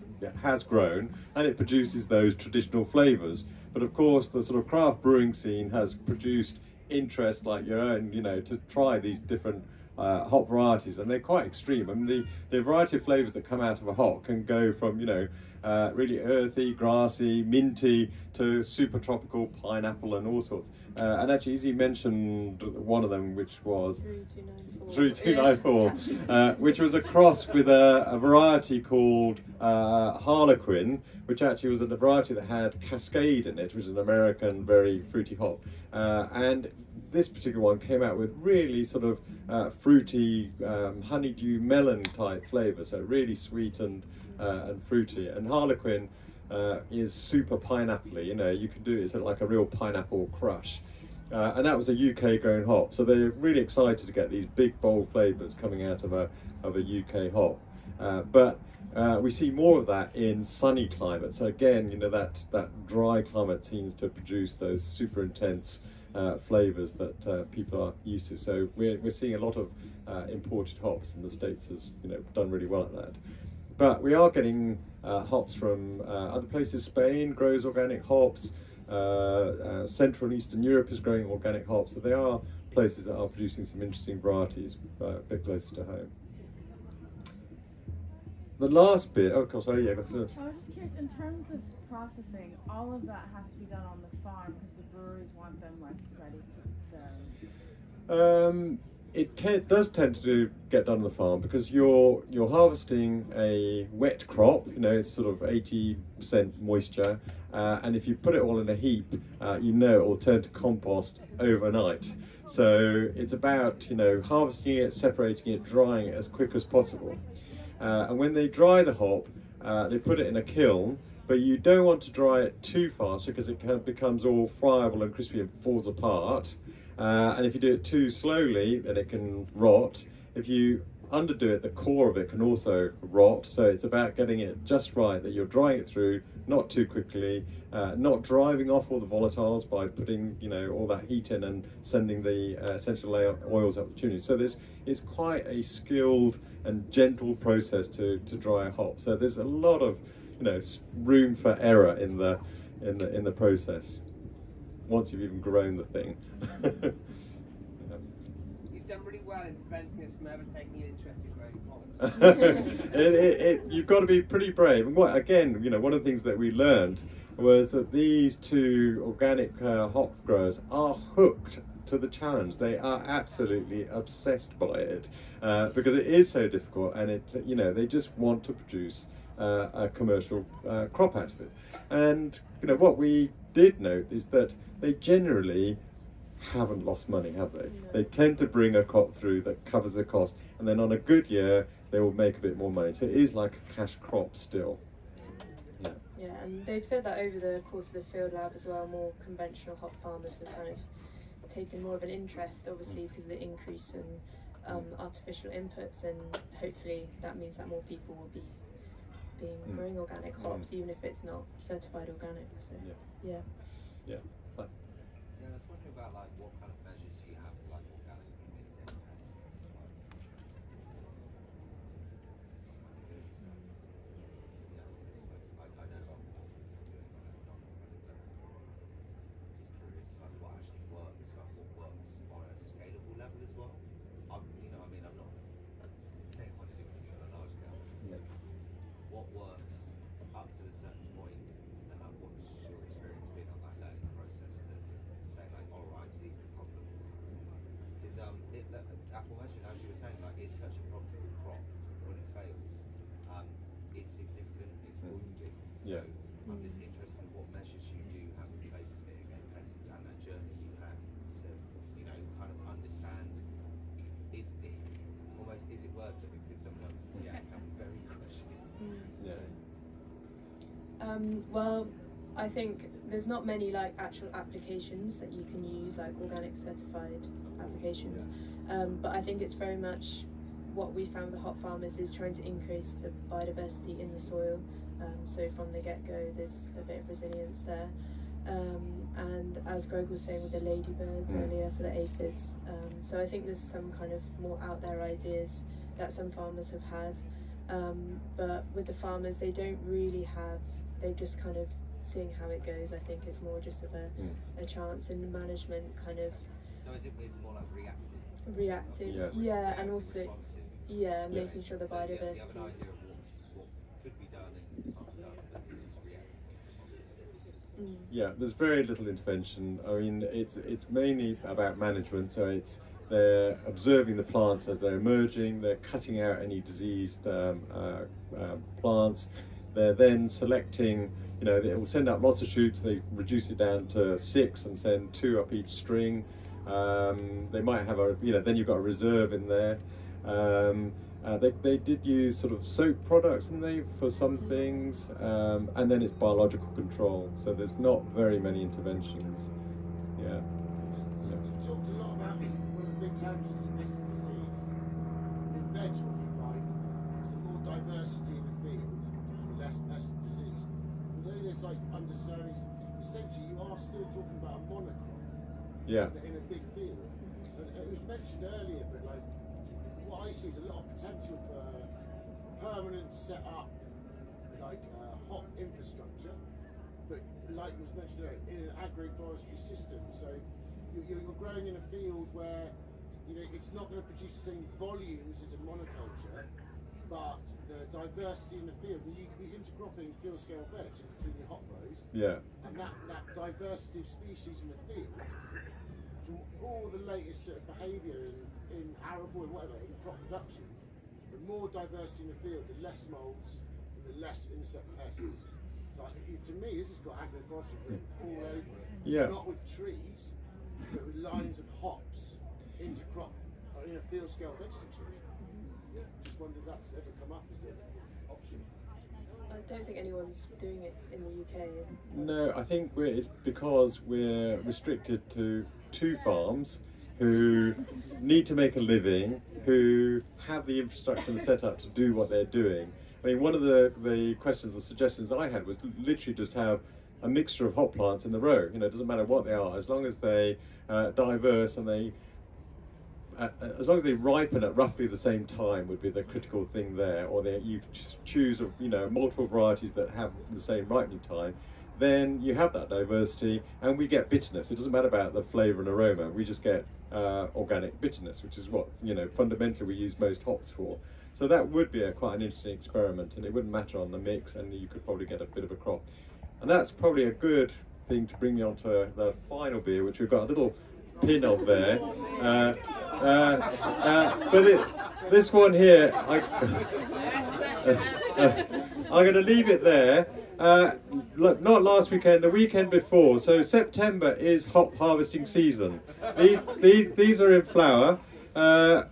has grown, and it produces those traditional flavours. But of course, the sort of craft brewing scene has produced interest like your own, you know, to try these different uh, hop varieties. And they're quite extreme. I mean, the, the variety of flavours that come out of a hop can go from, you know, Uh, really earthy, grassy, minty, to super tropical, pineapple, and all sorts. Uh, and actually, Izzy mentioned one of them, which was three two nine four, yeah. uh, which was a cross with a, a variety called uh, Harlequin, which actually was a variety that had Cascade in it, which is an American very fruity hop. Uh, and this particular one came out with really sort of uh, fruity, um, honeydew melon type flavour, so really sweet and Uh, and fruity. And Harlequin uh, is super pineapple-y, you know, you can do it, it's like a real pineapple crush. Uh, and that was a U K grown hop, so they're really excited to get these big bold flavours coming out of a, of a U K hop. Uh, but uh, we see more of that in sunny climates. So again, you know, that, that dry climate seems to produce those super intense uh, flavours that uh, people are used to. So we're, we're seeing a lot of uh, imported hops, and the States has, you know, done really well at that. But we are getting uh, hops from uh, other places. Spain grows organic hops. Uh, uh, Central and Eastern Europe is growing organic hops. So there are places that are producing some interesting varieties uh, a bit closer to home. The last bit, oh, of course, oh, yeah. I was just curious, in terms of processing, all of that has to be done on the farm because the brewers want them like ready to go. Um, It te does tend to get done on the farm because you're you're harvesting a wet crop. You know, it's sort of eighty percent moisture, uh, and if you put it all in a heap, uh, you know it will turn to compost overnight. So it's about, you know, harvesting it, separating it, drying it as quick as possible. Uh, and when they dry the hop, uh, they put it in a kiln. But you don't want to dry it too fast because it can, becomes all friable and crispy and falls apart. Uh, and if you do it too slowly, then it can rot. If you underdo it, the core of it can also rot. So it's about getting it just right, that you're drying it through, not too quickly, uh, not driving off all the volatiles by putting, you know, all that heat in and sending the uh, essential oils up the chimney. So this is quite a skilled and gentle process to, to dry a hop. So there's a lot of, you know, room for error in the in the in the process. Once you've even grown the thing. Yeah. You've done really well in preventing us from ever taking an interest in growing hops. it, it, it, you've got to be pretty brave. And what, again, you know, one of the things that we learned was that these two organic uh, hop growers are hooked to the challenge. They are absolutely obsessed by it uh, because it is so difficult, and it, you know, they just want to produce uh, a commercial uh, crop out of it. And you know what we did note is that they generally haven't lost money, have they? No. They tend to bring a crop through that covers the cost, and then on a good year they will make a bit more money. So it is like a cash crop still. Yeah, yeah, and they've said that over the course of the field lab as well, more conventional hop farmers have kind of taken more of an interest, obviously, because of the increase in um, artificial inputs, and hopefully that means that more people will be being mm. growing organic hops, mm. even if it's not certified organic. So yeah, yeah, yeah. Yeah, I was wondering about like what kind of measures you have to like organic pests. Like, I know about what we're doing, but I'm not just curious about what actually works, about what works on a scalable level as well. I'm, you know, I mean, I'm not saying what to do on a large scale. What works up to a certain point, and like, what's your experience been on that learning process to, to say like, all right, these are the problems? Because um, it, that, aforementioned, as you were saying, like it's such a profitable crop when it fails, um, it's significant. It's what you do. So yeah. I'm just interested in what measures you do have in place to mitigate pests and that journey you have to, you know, kind of understand. Is it almost is it worth it? Because sometimes yeah, it can be very precious. Yeah. Um, well, I think there's not many like actual applications that you can use, like organic certified applications, yeah. um, but I think it's very much what we found with hop farmers is trying to increase the biodiversity in the soil, um, so from the get-go there's a bit of resilience there. um, and as Greg was saying with the ladybirds mm. earlier for the aphids. Um, so I think there's some kind of more out there ideas that some farmers have had, um, but with the farmers they don't really have, they've just kind of seeing how it goes. I think it's more just of a, mm. a chance in management kind of. So is it more like reactive? Reactive, yeah, yeah, yeah, and also, responsive. yeah, making yeah. sure the so biodiversity. Yeah, what, what could be done and done, reactive, mm. yeah, there's very little intervention. I mean, it's it's mainly about management. So it's they're observing the plants as they're emerging. They're cutting out any diseased um, uh, uh, plants. They're then selecting. You know, it will send out lots of shoots. They reduce it down to six and send two up each string. Um, they might have a, you know, then you've got a reserve in there. Um, uh, they, they did use sort of soap products, didn't they, for some things. Um, and then it's biological control. So there's not very many interventions. Yeah. You talked a lot about one of the big challenges is pest and disease. In veg, what you find is the more diversity in the field, the less pest and disease. This like underserved, essentially you are still talking about a monocrop yeah. in, a, in a big field. And it was mentioned earlier, but like what I see is a lot of potential for permanent setup, like uh, hot infrastructure, but like was mentioned earlier, in an agroforestry system. So you're, you're growing in a field where you know it's not going to produce the same volumes as a monoculture, but the diversity in the field, you could be intercropping field scale veg, including hot rows. Yeah. And that, that diversity of species in the field, from all the latest sort of behaviour in, in arable and whatever, in crop production, the more diversity in the field, the less moulds, and the less insect pests. Like, to me, this has got agroforestry all over it. Yeah. Not with trees, but with lines of hops intercrop in a field scale veg situation. Just wonder if that's ever come up as an option. I don't think anyone's doing it in the U K. No, I think we're, it's because we're restricted to two farms who need to make a living, who have the infrastructure and the setup to do what they're doing. I mean, one of the, the questions or suggestions I had was literally just have a mixture of hop plants in the row. You know, it doesn't matter what they are, as long as they uh, diverse and they Uh, as long as they ripen at roughly the same time would be the critical thing there, or they, you choose you know multiple varieties that have the same ripening time, then you have that diversity and we get bitterness. It doesn't matter about the flavour and aroma, we just get uh, organic bitterness, which is what you know fundamentally we use most hops for. So that would be a, quite an interesting experiment, and it wouldn't matter on the mix, and you could probably get a bit of a crop. And that's probably a good thing to bring me on to the final beer, which we've got a little pin of there. Uh, uh, uh, but it, this one here, I, uh, uh, I'm going to leave it there. Uh, not last weekend, the weekend before. So September is hop harvesting season. These, these, these are in flower. Uh,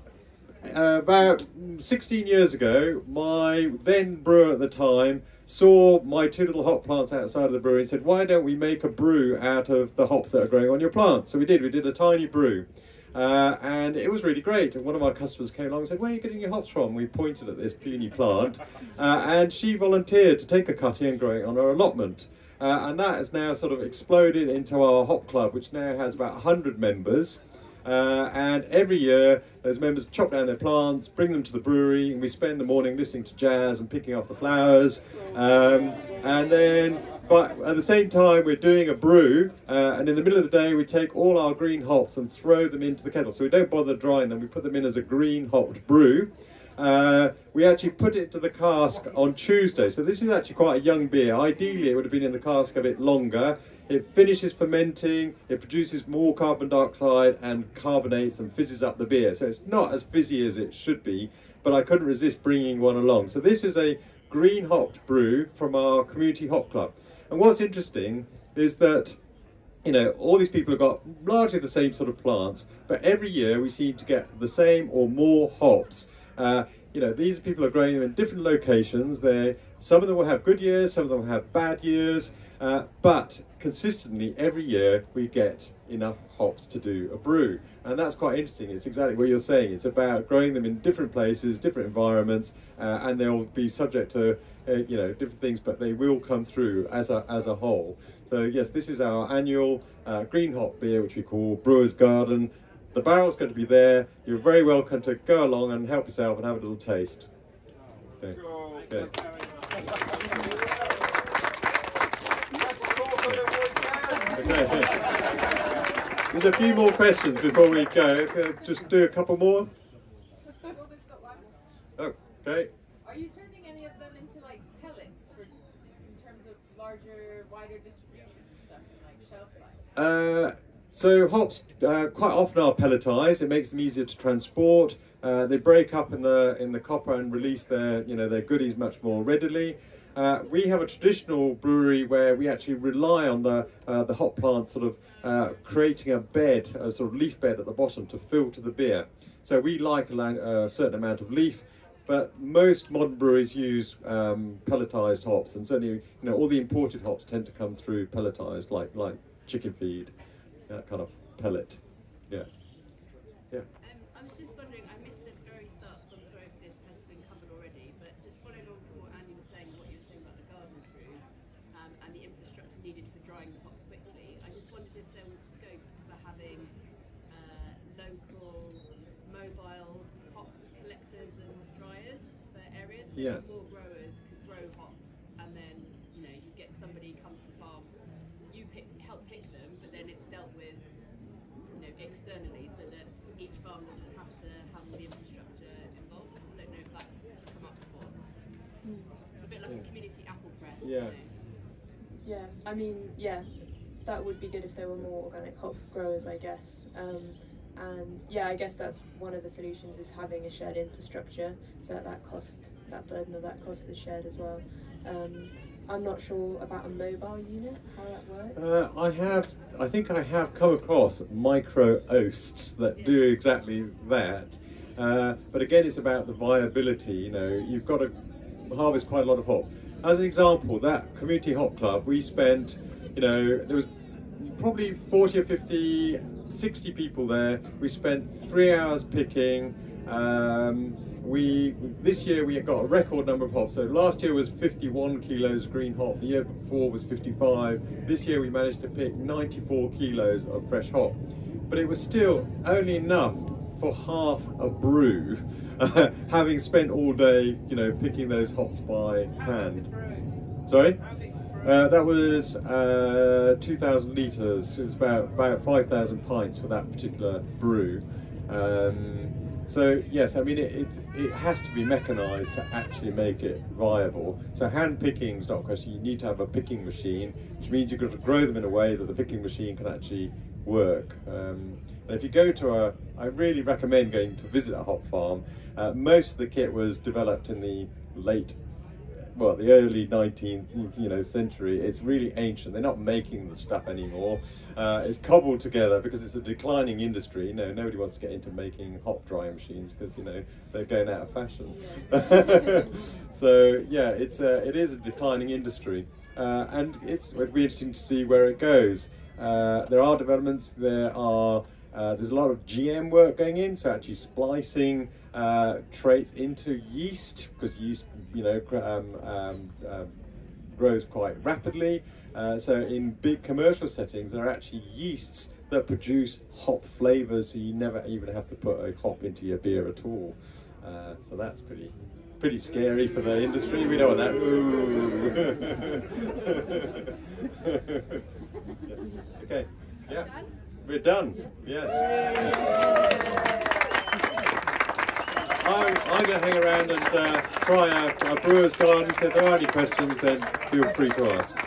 uh, about sixteen years ago, my then brewer at the time saw my two little hop plants outside of the brewery and said, why don't we make a brew out of the hops that are growing on your plants? So we did, we did a tiny brew. Uh, and it was really great. And one of our customers came along and said, where are you getting your hops from? We pointed at this puny plant. Uh, and she volunteered to take a cutting and grow it on her allotment. Uh, and that has now sort of exploded into our hop club, which now has about one hundred members. Uh, and every year, those members chop down their plants, bring them to the brewery, and we spend the morning listening to jazz and picking off the flowers. Um, and then, but at the same time, we're doing a brew, uh, and in the middle of the day, we take all our green hops and throw them into the kettle. So we don't bother drying them, we put them in as a green hopped brew. Uh, we actually put it to the cask on Tuesday, so this is actually quite a young beer. Ideally it would have been in the cask a bit longer. It finishes fermenting, it produces more carbon dioxide and carbonates and fizzes up the beer, so it's not as fizzy as it should be, but I couldn't resist bringing one along. So this is a green hopped brew from our community hop club, and what's interesting is that you know, all these people have got largely the same sort of plants, but every year we seem to get the same or more hops. Uh, you know, these people are growing them in different locations. They, some of them will have good years, some of them will have bad years, uh, but consistently every year we get enough hops to do a brew. And that's quite interesting. It's exactly what you're saying. It's about growing them in different places, different environments, uh, and they'll be subject to uh, you know, different things, but they will come through as a, as a whole. So yes, this is our annual uh, green hop beer, which we call Brewer's Garden. The barrel's going to be there. You're very welcome to go along and help yourself and have a little taste. Okay. Okay. Okay. There's a few more questions before we go. Can I just do a couple more? Robin's got one. Oh, okay. Are you turning any of them into like pellets for, in terms of larger, wider distribution and stuff, like shelf life? Uh, So hops uh, quite often are pelletized. It makes them easier to transport. Uh, they break up in the in the copper and release their you know their goodies much more readily. Uh, we have a traditional brewery where we actually rely on the uh, the hop plant sort of uh, creating a bed, a sort of leaf bed at the bottom to filter the beer. So we like a certain amount of leaf. But most modern breweries use um, pelletized hops, and certainly you know all the imported hops tend to come through pelletized, like like chicken feed. That kind of pellet, yeah, yeah. Um, I was just wondering, I missed the very start, so I'm sorry if this has been covered already, but just following on from what Andy was saying, what you were saying about the garden brew um, and the infrastructure needed for drying the hops quickly, I just wondered if there was scope for having uh, local mobile hop collectors and dryers for areas, so yeah, more growers could grow hops, and then you know you get somebody comes to the farm, you pick, help pick them. Then it's dealt with, you know, externally, so that each farm doesn't have to have all the infrastructure involved. I just don't know if that's come up before. It's a bit like yeah. a community apple press. Yeah. You know? Yeah. I mean, yeah, that would be good if there were more organic hop growers, I guess. Um, and yeah, I guess that's one of the solutions, is having a shared infrastructure, so that, that cost, that burden of that cost is shared as well. Um, I'm not sure about a mobile unit, how that works. Uh, I have, I think I have come across micro O S Ts that do exactly that. Uh, but again, it's about the viability. You know, you've got to harvest quite a lot of hop. As an example, that community hop club, we spent, you know, there was probably forty or fifty, sixty people there. We spent three hours picking. Um, We, this year we got a record number of hops. So last year was fifty-one kilos green hop, the year before was fifty-five. This year we managed to pick ninety-four kilos of fresh hop. But it was still only enough for half a brew, uh, having spent all day, you know, picking those hops by hand. Sorry? Uh, that was uh, two thousand litres. It was about, about five thousand pints for that particular brew. Um, So yes, I mean it, it, it has to be mechanised to actually make it viable. So hand picking is not a question. You need to have a picking machine, which means you've got to grow them in a way that the picking machine can actually work. Um, and if you go to a, I really recommend going to visit a hop farm. Uh, most of the kit was developed in the late, well, the early nineteenth you know, century. It's really ancient. They're not making the stuff anymore. Uh, it's cobbled together because it's a declining industry. You know, nobody wants to get into making hop drying machines because, you know, they're going out of fashion. Yeah. So, yeah, it's a, it is a declining industry. Uh, and it's, it'll be interesting to see where it goes. Uh, there are developments. There are... Uh, there's a lot of G M work going in, so actually splicing uh, traits into yeast, because yeast, you know, um, um, um, grows quite rapidly. Uh, so in big commercial settings, there are actually yeasts that produce hop flavors, so you never even have to put a hop into your beer at all. Uh, so that's pretty, pretty scary for the industry. We know what that. Ooh. Yeah. Okay. Yeah. We're done, yes. I'm, I'm going to hang around and uh, try out our Brewer's Garden. So if there are any questions, then feel free to ask.